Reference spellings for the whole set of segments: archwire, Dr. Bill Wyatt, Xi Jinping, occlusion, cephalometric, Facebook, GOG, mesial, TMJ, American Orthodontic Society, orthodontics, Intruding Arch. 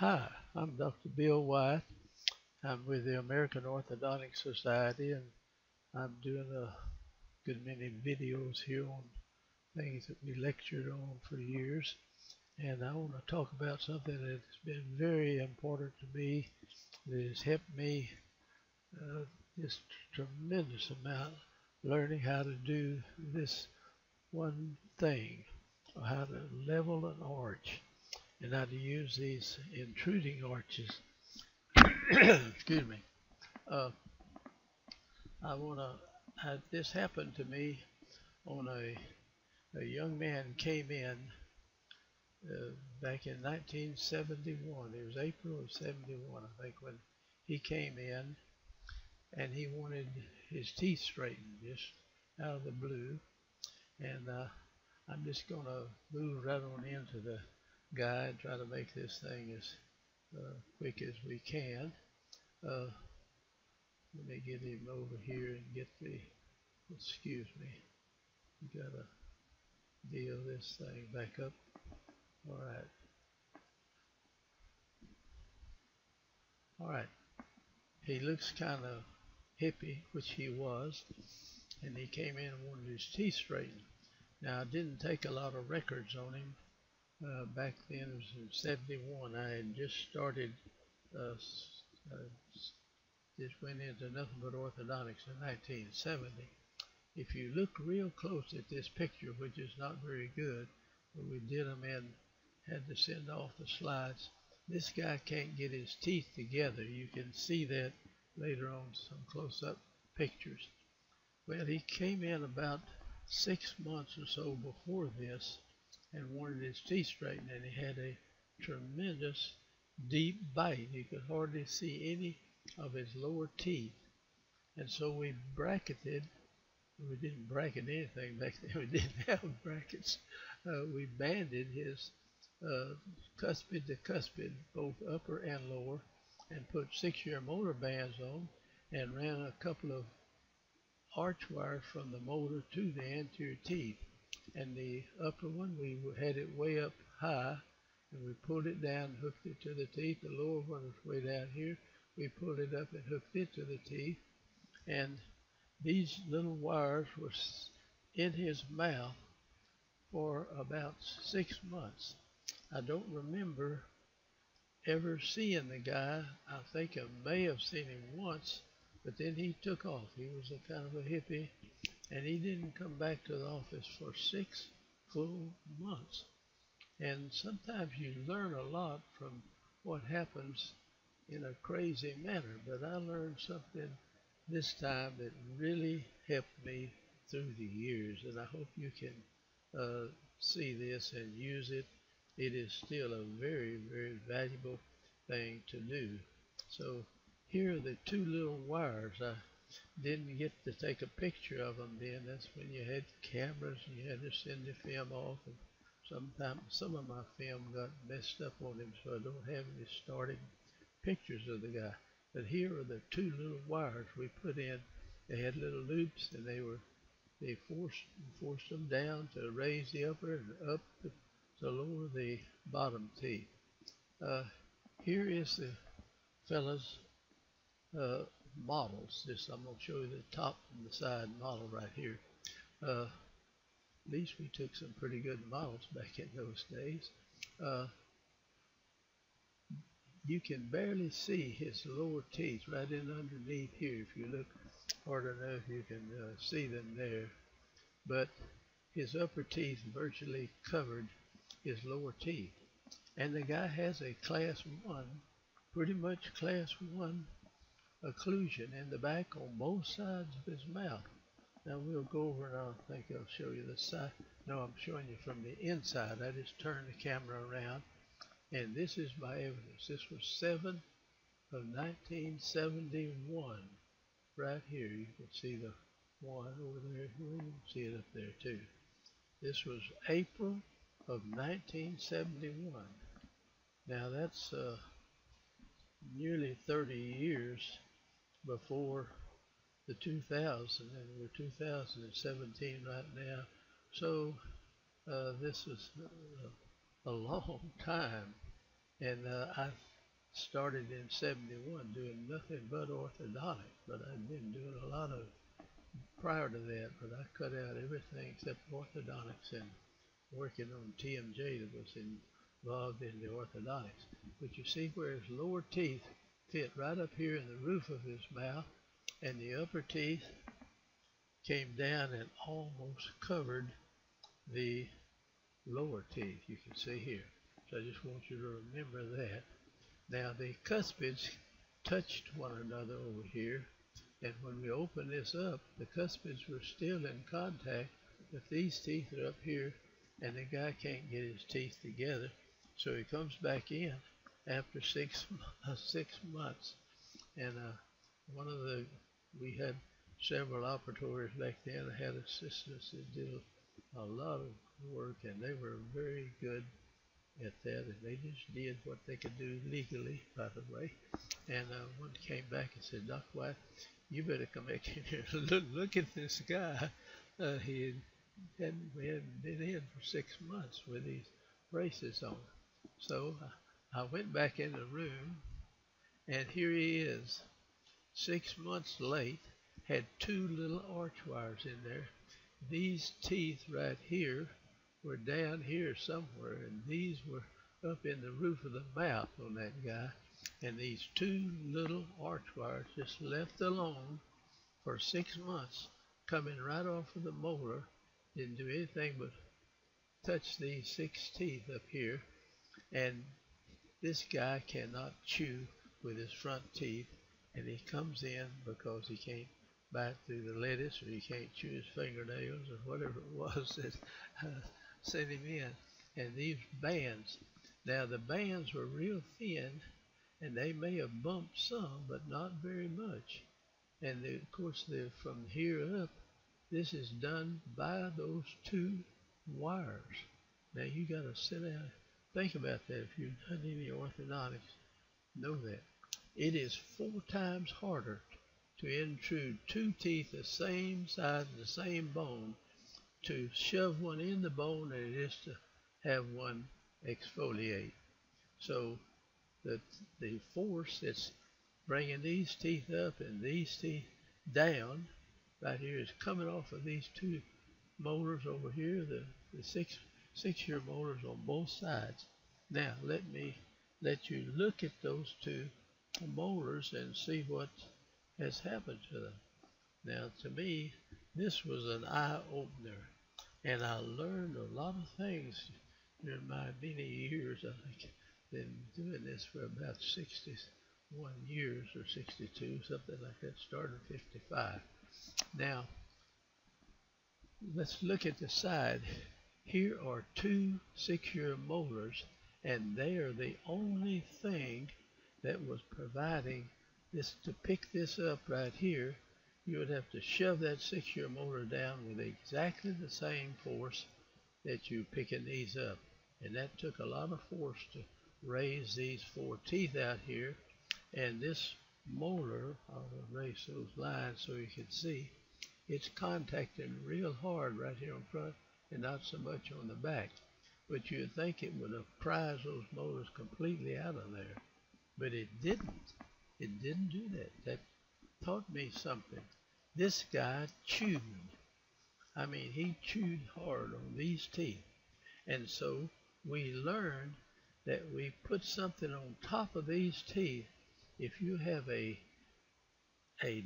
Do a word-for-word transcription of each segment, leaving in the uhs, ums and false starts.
Hi, I'm Doctor Bill Wyatt. I'm with the American Orthodontic Society, and I'm doing a good many videos here on things that we lectured on for years. And I want to talk about something that's been very important to me, that has helped me uh, this tremendous amount, learning how to do this one thing, or how to level an arch, and how to use these intruding arches. Excuse me. Uh, I wanna. I, this happened to me on a a young man came in uh, back in nineteen seventy-one. It was April of seventy-one, I think, when he came in, and he wanted his teeth straightened just out of the blue. And uh, I'm just gonna move right on into the guy and try to make this thing as uh, quick as we can. Uh, let me get him over here and get the, excuse me, you gotta deal this thing back up. Alright. Alright. He looks kind of hippie, which he was, and he came in and wanted his teeth straightened. Now, I didn't take a lot of records on him. Uh, back then, it was in seventy-one. I had just started, uh, uh, just went into nothing but orthodontics in nineteen seventy. If you look real close at this picture, which is not very good, but we did them in, had to send off the slides. This guy can't get his teeth together. You can see that later on, some close-up pictures. Well, he came in about six months or so before this, and wanted his teeth straightened, and he had a tremendous deep bite. You could hardly see any of his lower teeth. And so we bracketed, we didn't bracket anything back then, we didn't have brackets. Uh, we banded his uh, cuspid to cuspid, both upper and lower, and put six-year molar bands on, and ran a couple of arch wires from the molar to the anterior teeth. And the upper one, we had it way up high, and we pulled it down and hooked it to the teeth. The lower one was way down here. We pulled it up and hooked it to the teeth. And these little wires were in his mouth for about six months. I don't remember ever seeing the guy. I think I may have seen him once, but then he took off. He was a kind of a hippie. And he didn't come back to the office for six full months. And sometimes you learn a lot from what happens in a crazy manner. But I learned something this time that really helped me through the years. And I hope you can uh, see this and use it. It is still a very, very valuable thing to do. So here are the two little wires. I didn't get to take a picture of them then. That's when you had cameras and you had to send the film off. And sometimes some of my film got messed up on him, so I don't have any starting pictures of the guy. But here are the two little wires we put in. They had little loops, and they were they forced forced them down to raise the upper and up to, to lower the bottom teeth. Uh, here is the fella's Uh, models. This I'm going to show you the top and the side model right here. Uh, at least we took some pretty good models back in those days. Uh, you can barely see his lower teeth right in underneath here. If you look hard enough, you can uh, see them there. But his upper teeth virtually covered his lower teeth. And the guy has a class one, pretty much class one occlusion in the back on both sides of his mouth. Now we'll go over, and I think I'll show you the side. No, I'm showing you from the inside. I just turned the camera around, and this is my evidence. This was seven of nineteen seventy-one. Right here, you can see the one over there. You can see it up there too. This was April of nineteen seventy-one. Now that's uh, nearly thirty years before the two thousand, and we're two thousand seventeen right now. So uh, this is a, a long time, and uh, I started in seventy-one doing nothing but orthodontic, but I'd been doing a lot of prior to that, but I cut out everything except orthodontics and working on T M J that was involved in the orthodontics. But you see where his lower teeth fit right up here in the roof of his mouth, and the upper teeth came down and almost covered the lower teeth, you can see here. So I just want you to remember that. Now the cuspids touched one another over here, and when we open this up, the cuspids were still in contact, but these teeth are up here, and the guy can't get his teeth together. So he comes back in after six, uh, six months, and uh, one of the, we had several operators back then that had assistants that did a lot of work, and they were very good at that, and they just did what they could do legally, by the way. And uh, one came back and said, "Doc Wyatt, you better come back in here and look, look at this guy. Uh, he hadn't, we hadn't been in for six months with these braces on." So I went back in the room, and here he is, six months late, had two little arch wires in there. These teeth right here were down here somewhere, and these were up in the roof of the mouth on that guy, and these two little arch wires just left alone for six months, coming right off of the molar, didn't do anything but touch these six teeth up here, and this guy cannot chew with his front teeth, and he comes in because he can't bite through the lettuce, or he can't chew his fingernails, or whatever it was that uh, sent him in. And these bands, now the bands were real thin, and they may have bumped some, but not very much. And the, of course, the, from here up, this is done by those two wires. Now you got to sit down and think about that. If you've done any orthodontics, know that. It is four times harder to intrude two teeth the same size and the same bone, to shove one in the bone, than it is to have one exfoliate. So the, the force that's bringing these teeth up and these teeth down right here is coming off of these two molars over here, the, the six, six-year molars on both sides. Now let me let you look at those two molars and see what has happened to them. Now to me, this was an eye-opener, and I learned a lot of things during my many years. I think I've been doing this for about sixty-one years or sixty-two, something like that, started fifty-five. Now let's look at the side. Here are two six-year molars, and they are the only thing that was providing this. To pick this up right here, you would have to shove that six-year molar down with exactly the same force that you picking these up, and that took a lot of force to raise these four teeth out here. And this molar, I'll erase those lines so you can see, it's contacting real hard right here in front and not so much on the back, but you'd think it would have prized those molars completely out of there, but it didn't. It didn't do that. That taught me something. This guy chewed. I mean, he chewed hard on these teeth. And so we learned that we put something on top of these teeth. If you have a a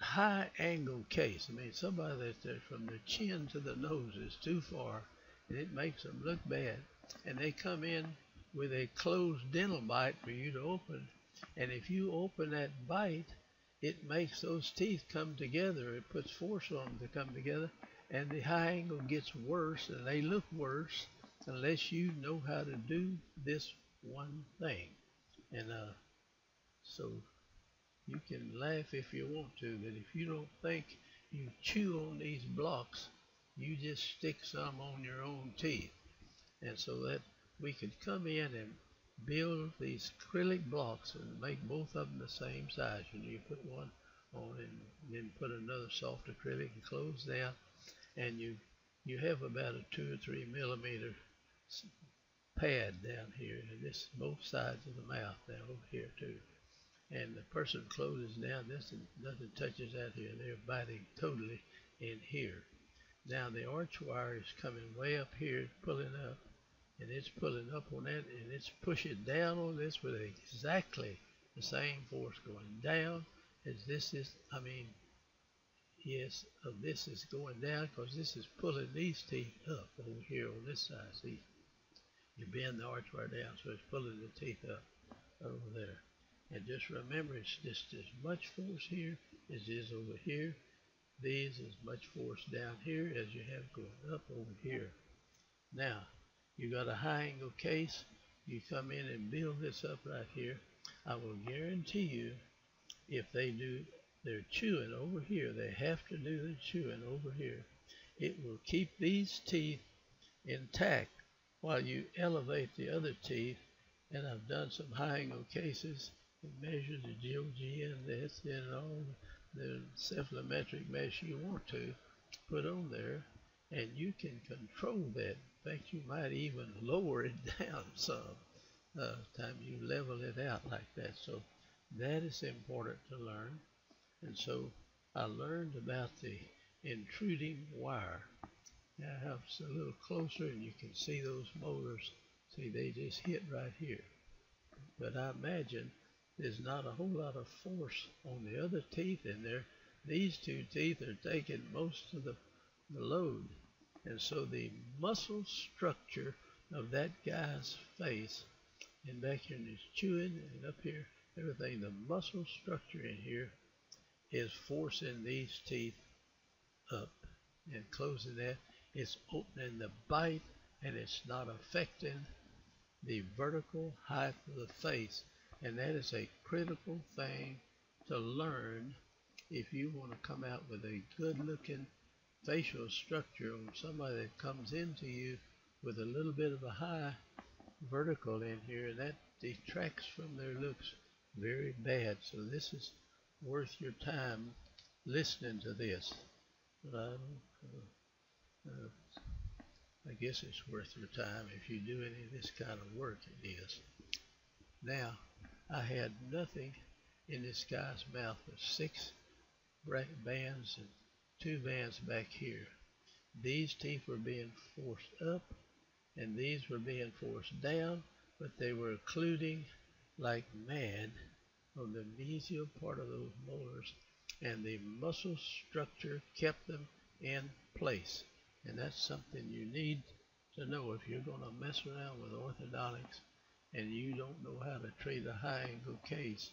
high angle case, I mean, somebody that's there from the chin to the nose is too far, and it makes them look bad, and they come in with a closed dental bite for you to open. And if you open that bite, it makes those teeth come together. It puts force on them to come together, and the high angle gets worse, and they look worse unless you know how to do this one thing. And uh, so you can laugh if you want to, but if you don't think you chew on these blocks, you just stick some on your own teeth. And so that we could come in and build these acrylic blocks and make both of them the same size. You know, you put one on and then put another soft acrylic and close down, and you you have about a two or three millimeter pad down here, and this both sides of the mouth down over here too. And the person closes down this, and nothing touches out here. They're biting totally in here. Now the arch wire is coming way up here, pulling up, and it's pulling up on that, and it's pushing down on this with exactly the same force going down as this is, I mean, yes, uh, this is going down, because this is pulling these teeth up over here on this side. See, you bend the arch wire down, so it's pulling the teeth up over there. And just remember, it's just as much force here as is over here. These as much force down here as you have going up over here. Now, you got a high angle case. You come in and build this up right here. I will guarantee you, if they do their chewing over here, they have to do their chewing over here, it will keep these teeth intact while you elevate the other teeth. And I've done some high angle cases and measured the G O G and this and all the cephalometric mesh you want to put on there, and you can control that. In fact, you might even lower it down some uh, time you level it out like that. So that is important to learn. And so I learned about the intruding wire. Now I have a little closer, and you can see those motors. See, they just hit right here. But I imagine there's not a whole lot of force on the other teeth in there. These two teeth are taking most of the, the load. And so the muscle structure of that guy's face, and back here in his chewing, and up here, everything, the muscle structure in here is forcing these teeth up and closing that. It's opening the bite, and it's not affecting the vertical height of the face. And that is a critical thing to learn if you want to come out with a good-looking facial structure on somebody that comes into you with a little bit of a high vertical in here. And that detracts from their looks very bad. So this is worth your time listening to this. But I, don't, uh, uh, I guess it's worth your time if you do any of this kind of work. It is. Now, I had nothing in this guy's mouth but six bands and two bands back here. These teeth were being forced up, and these were being forced down, but they were occluding like mad on the mesial part of those molars, and the muscle structure kept them in place. And that's something you need to know if you're going to mess around with orthodontics and you don't know how to treat a high angle case.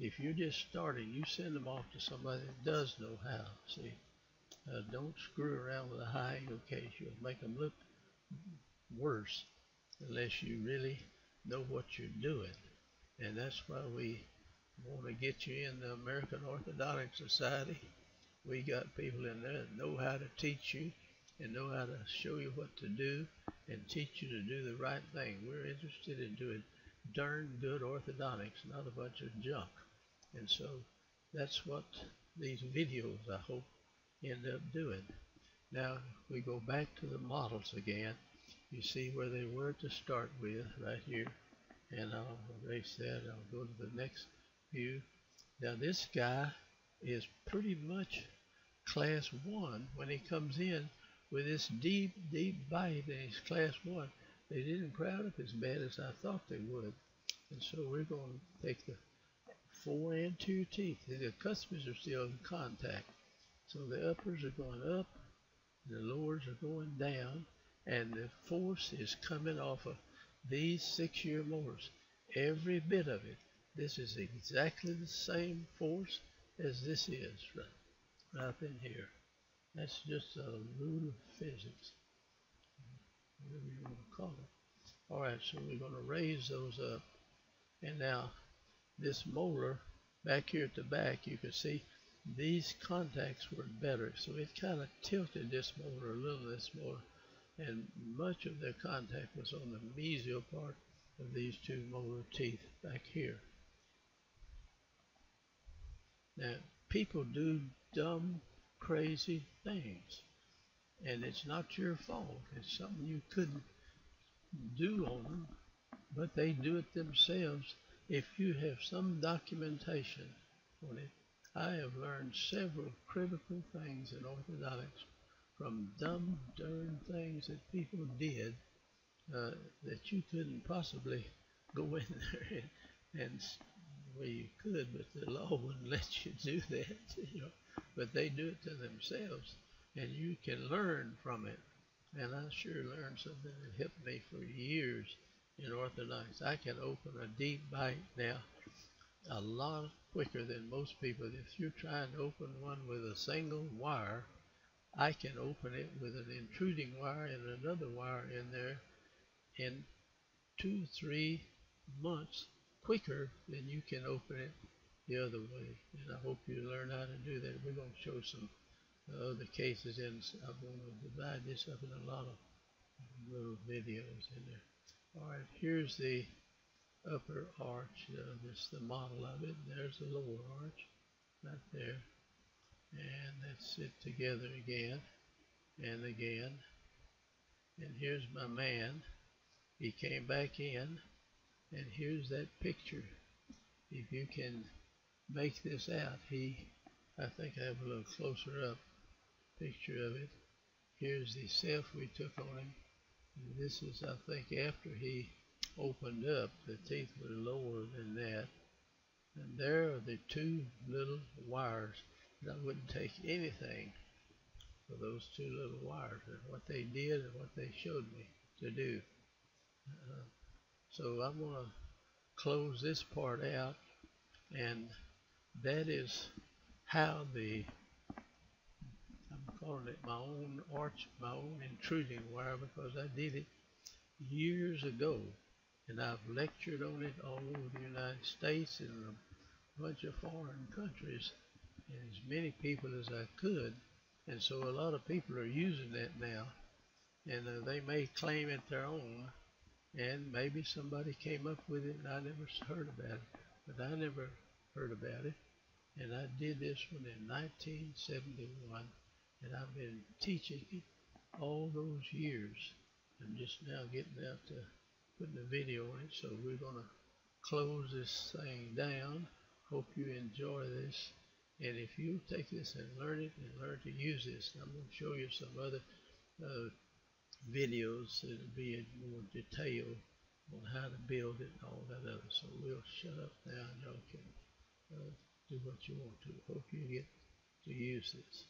If you're just starting, you send them off to somebody that does know how. See, uh, don't screw around with a high angle case. You'll make them look worse unless you really know what you're doing. And that's why we want to get you in the American Orthodontic Society. We got people in there that know how to teach you and know how to show you what to do and teach you to do the right thing. We're interested in doing darn good orthodontics, not a bunch of junk. And so that's what these videos, I hope, end up doing. Now we go back to the models again. You see where they were to start with right here. And I'll erase that. I'll go to the next view. Now this guy is pretty much class one when he comes in with this deep, deep bite, and he's class one. They didn't crowd up as bad as I thought they would. And so we're going to take the four and two teeth. The cusps are still in contact. So the uppers are going up, the lowers are going down, and the force is coming off of these six-year molars. Every bit of it. This is exactly the same force as this is right, right up in here. That's just a rule of physics, whatever you want to call it. All right, so we're going to raise those up. And now this molar back here at the back, you can see these contacts were better. So it kind of tilted this molar a little, this molar, and much of their contact was on the mesial part of these two molar teeth back here. Now, people do dumb, crazy things, and it's not your fault. It's something you couldn't do on them, but they do it themselves if you have some documentation on it. I have learned several critical things in orthodontics from dumb, darn things that people did uh, that you couldn't possibly go in there and, and well, you could, but the law wouldn't let you do that, you know. But they do it to themselves, and you can learn from it. And I sure learned something that helped me for years in orthodontics. I can open a deep bite now a lot quicker than most people. If you're trying to open one with a single wire, I can open it with an intruding wire and another wire in there in two, three months quicker than you can open it the other way. And I hope you learn how to do that. We're going to show some uh, other cases, and I'm going to divide this up in a lot of little videos in there. All right, here's the upper arch. Uh, this is the model of it. There's the lower arch right there. And that's it together again and again. And here's my man. He came back in. And here's that picture. If you can make this out, he, I think I have a little closer up picture of it. Here's the self we took on him. And this is, I think, after he opened up, the teeth were lower than that. And there are the two little wires. And I wouldn't take anything for those two little wires and what they did and what they showed me to do. Uh, So I'm going to close this part out, and that is how the, I'm calling it my own arch, my own intruding wire, because I did it years ago, and I've lectured on it all over the United States and a bunch of foreign countries, and as many people as I could, and so a lot of people are using that now, and uh, they may claim it their own. And maybe somebody came up with it and I never heard about it, but I never heard about it. And I did this one in nineteen seventy-one, and I've been teaching it all those years. I'm just now getting out to putting a video on it, so we're going to close this thing down. Hope you enjoy this, and if you take this and learn it and learn to use this, I'm going to show you some other uh, videos that'll be in more detail on how to build it and all that other. So we'll shut up now, and y'all can uh, do what you want to. Hope you get to use this.